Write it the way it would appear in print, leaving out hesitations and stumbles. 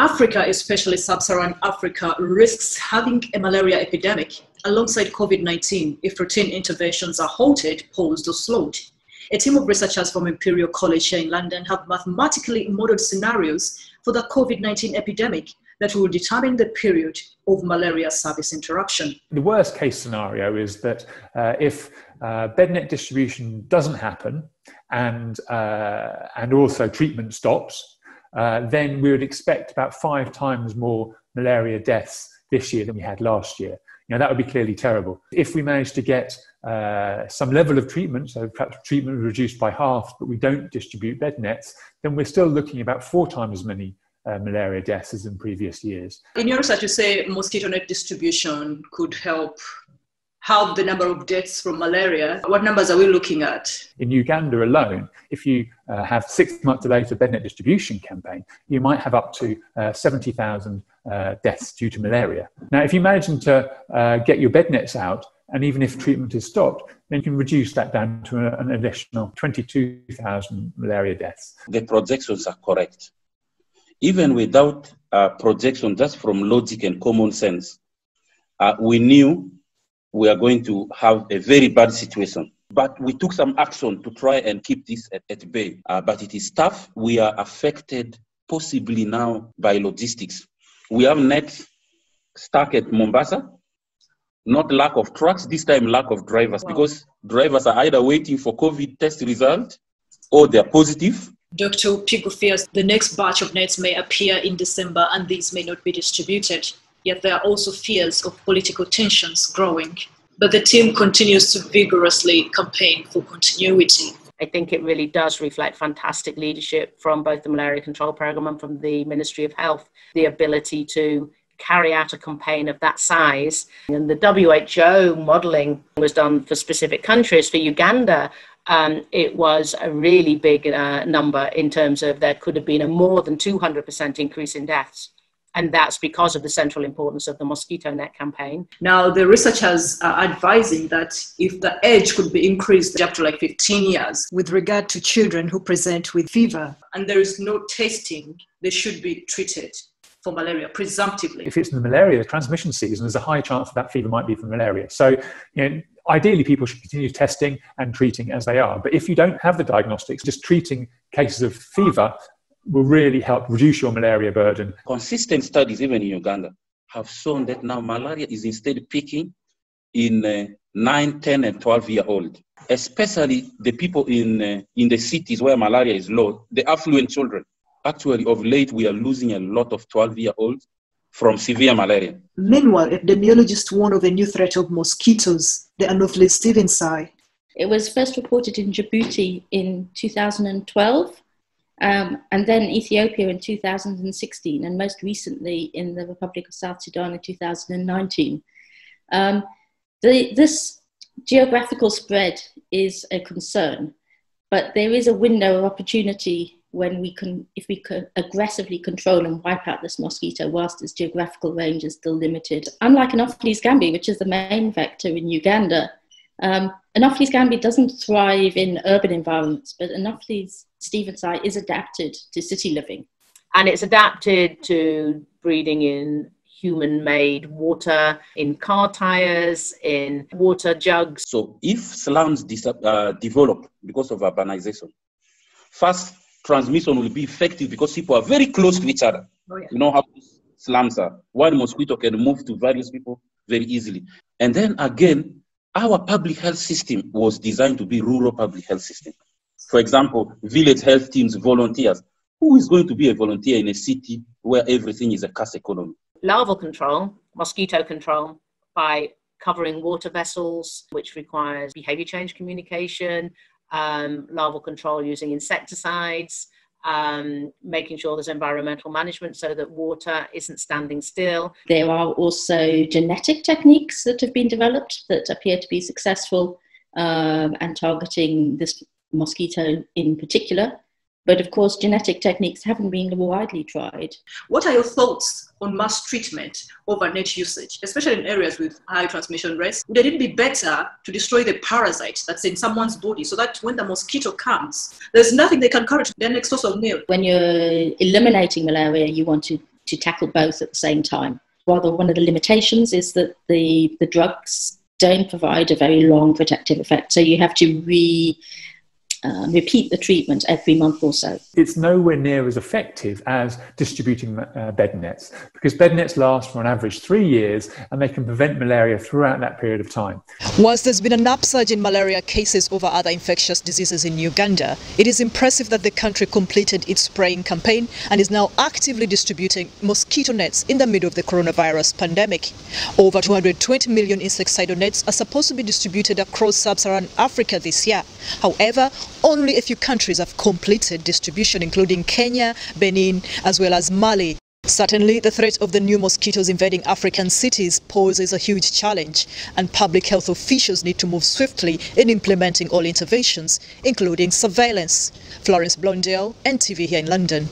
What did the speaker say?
Africa, especially sub-Saharan Africa, risks having a malaria epidemic alongside COVID-19 if routine interventions are halted, paused or slowed. A team of researchers from Imperial College here in London have mathematically modeled scenarios for the COVID-19 epidemic that will determine the period of malaria service interruption. The worst case scenario is that if bed net distribution doesn't happen and also treatment stops, then we would expect about 5 times more malaria deaths this year than we had last year. You know, that would be clearly terrible. If we manage to get some level of treatment, so perhaps treatment reduced by half, but we don't distribute bed nets, then we're still looking about 4 times as many malaria deaths as in previous years. In your research, you say mosquito net distribution could help halve the number of deaths from malaria. What numbers are we looking at? In Uganda alone, if you have 6 month delay to bed net distribution campaign, you might have up to 70,000 deaths due to malaria. Now, if you manage to get your bed nets out, and even if treatment is stopped, then you can reduce that down to an additional 22,000 malaria deaths. The projections are correct. Even without projection, just from logic and common sense, we knew we are going to have a very bad situation. But we took some action to try and keep this at bay. But it is tough. We are affected possibly now by logistics. We have nets stuck at Mombasa. Not lack of trucks, this time lack of drivers, because drivers are either waiting for COVID test result or they're positive. Dr. Pigu fears the next batch of nets may appear in December and these may not be distributed. Yet there are also fears of political tensions growing. But the team continues to vigorously campaign for continuity. I think it really does reflect fantastic leadership from both the Malaria Control Programme and from the Ministry of Health, the ability to carry out a campaign of that size. And the WHO modelling was done for specific countries. For Uganda, it was a really big number in terms of there could have been a more than 200% increase in deaths. And that's because of the central importance of the mosquito net campaign. Now, the researchers are advising that if the age could be increased up to like 15 years with regard to children who present with fever and there is no testing, they should be treated for malaria, presumptively. If it's the malaria transmission season, there's a high chance that fever might be from malaria. So, you know, ideally people should continue testing and treating as they are. But if you don't have the diagnostics, just treating cases of fever will really help reduce your malaria burden. Consistent studies, even in Uganda, have shown that now malaria is instead peaking in 9, 10 and 12-year-old, especially the people in the cities where malaria is low, the affluent children. Actually, of late, we are losing a lot of 12-year-olds from severe malaria. Meanwhile, epidemiologists warn of a new threat of mosquitoes, the Anopheles stephensi. It was first reported in Djibouti in 2012, and then Ethiopia in 2016, and most recently in the Republic of South Sudan in 2019. This geographical spread is a concern, but there is a window of opportunity when we can, if we can aggressively control and wipe out this mosquito whilst its geographical range is still limited. Unlike Anopheles gambiae, which is the main vector in Uganda, Anopheles gambiae doesn't thrive in urban environments, but Anopheles stephensi is adapted to city living. And it's adapted to breeding in human-made water, in car tires, in water jugs. So if slums develop because of urbanization, first, transmission will be effective because people are very close to each other. Oh, yeah. You know how slums are. One mosquito can move to various people very easily. And then again, our public health system was designed to be rural public health system. For example, village health teams, volunteers. Who is going to be a volunteer in a city where everything is a cash economy? Larval control, mosquito control by covering water vessels, which requires behavior change communication, larval control using insecticides, making sure there's environmental management so that water isn't standing still. There are also genetic techniques that have been developed that appear to be successful and targeting this mosquito in particular. But of course, genetic techniques haven't been widely tried. What are your thoughts on mass treatment over net usage, especially in areas with high transmission rates? Would it be better to destroy the parasite that's in someone's body so that when the mosquito comes, there's nothing they can carry to their next source of meal? When you're eliminating malaria, you want to to tackle both at the same time. Rather, one of the limitations is that the drugs don't provide a very long protective effect, so you have to repeat the treatment every month or so. It's nowhere near as effective as distributing bed nets, because bed nets last for on average 3 years and they can prevent malaria throughout that period of time. Whilst there's been an upsurge in malaria cases over other infectious diseases in Uganda, it is impressive that the country completed its spraying campaign and is now actively distributing mosquito nets in the middle of the coronavirus pandemic. Over 220 million insecticidal nets are supposed to be distributed across sub-Saharan Africa this year. However, only a few countries have completed distribution, including Kenya, Benin, as well as Mali. Certainly, the threat of the new mosquitoes invading African cities poses a huge challenge, and public health officials need to move swiftly in implementing all interventions, including surveillance. Florence Blondel, NTV here in London.